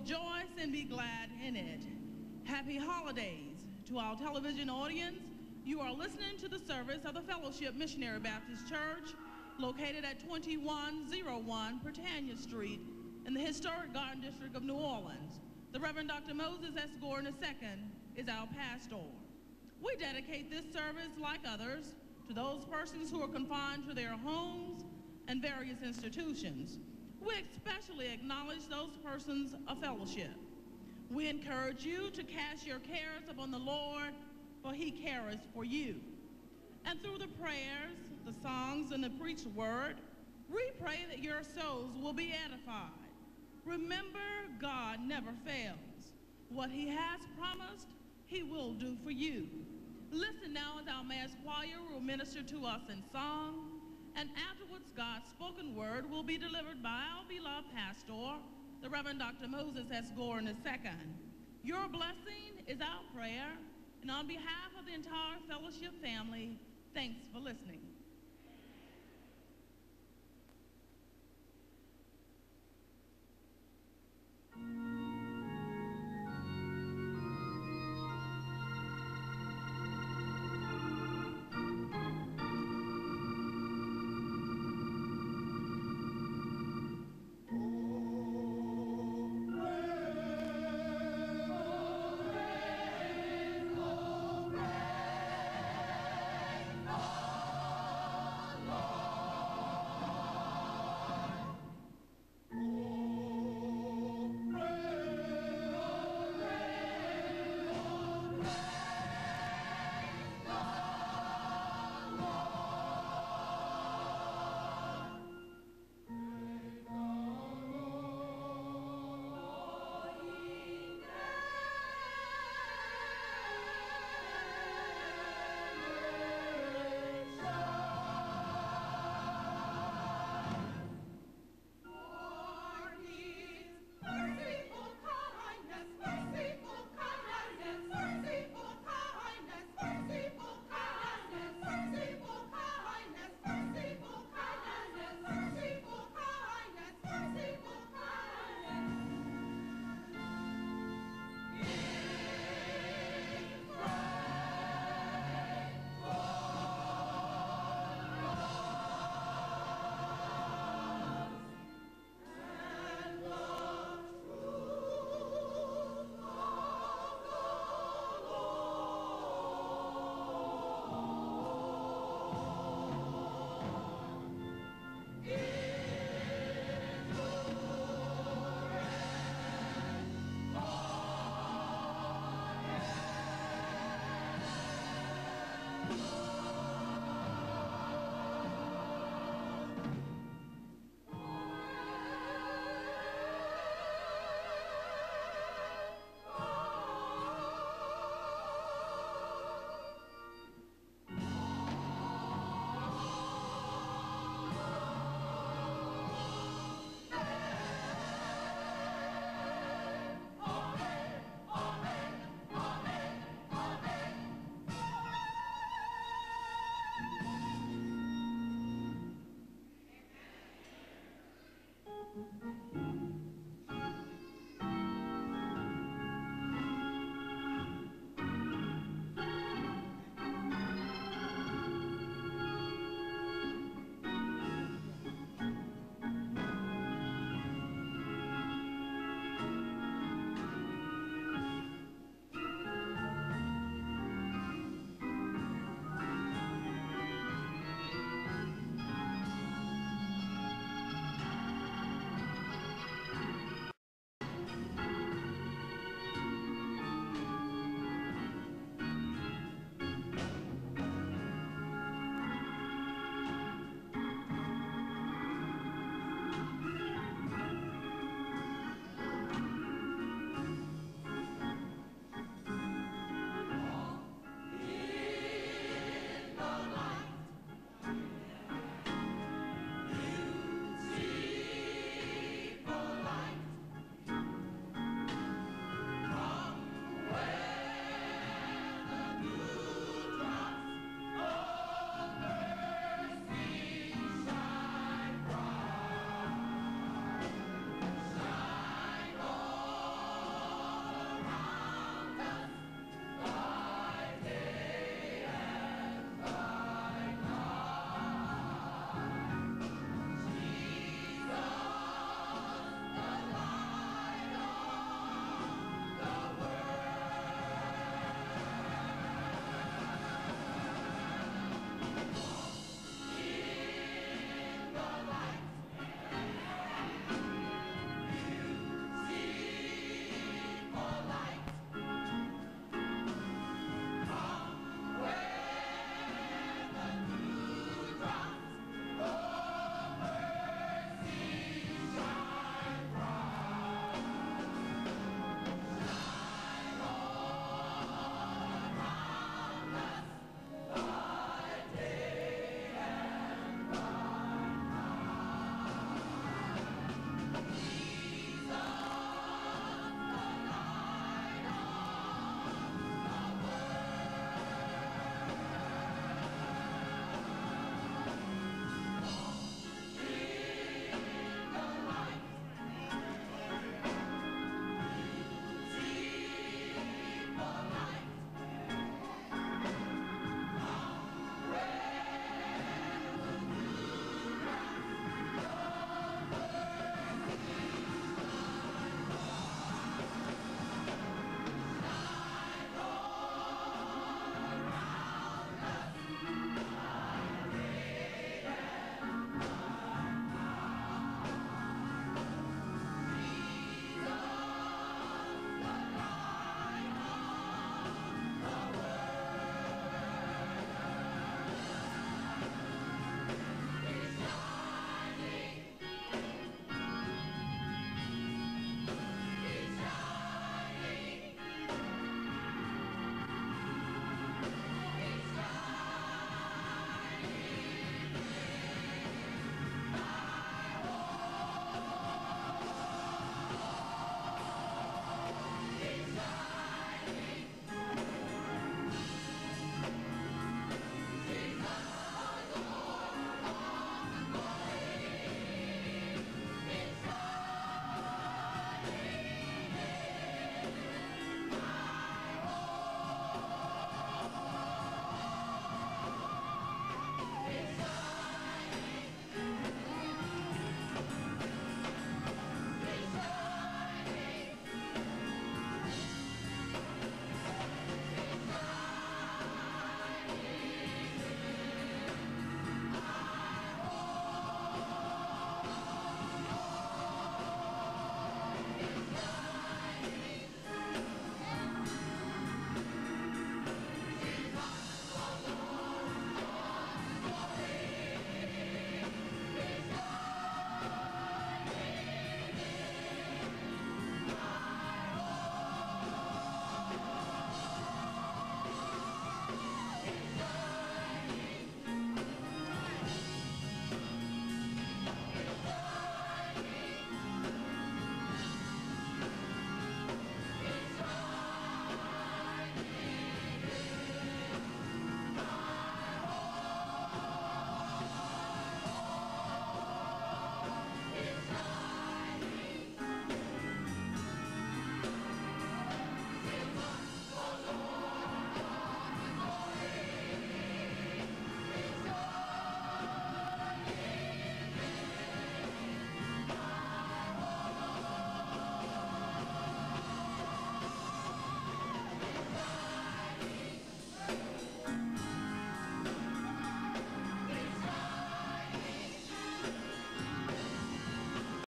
rejoice and be glad in it. Happy holidays. To our television audience, you are listening to the service of the Fellowship Missionary Baptist Church, located at 2101 Pretania Street in the historic Garden District of New Orleans. The Reverend Dr. Moses S. Gordon II is our pastor. We dedicate this service, like others, to those persons who are confined to their homes and various institutions. We especially acknowledge those persons of fellowship. We encourage you to cast your cares upon the Lord, for he careth for you. And through the prayers, the songs, and the preached word, we pray that your souls will be edified. Remember, God never fails. What he has promised, he will do for you. Listen now as our mass choir will minister to us in song, and afterwards God's spoken word will be delivered by our beloved pastor, the Reverend Dr. Moses S. Gordon II. Your blessing is our prayer, and on behalf of the entire fellowship family, thanks for listening.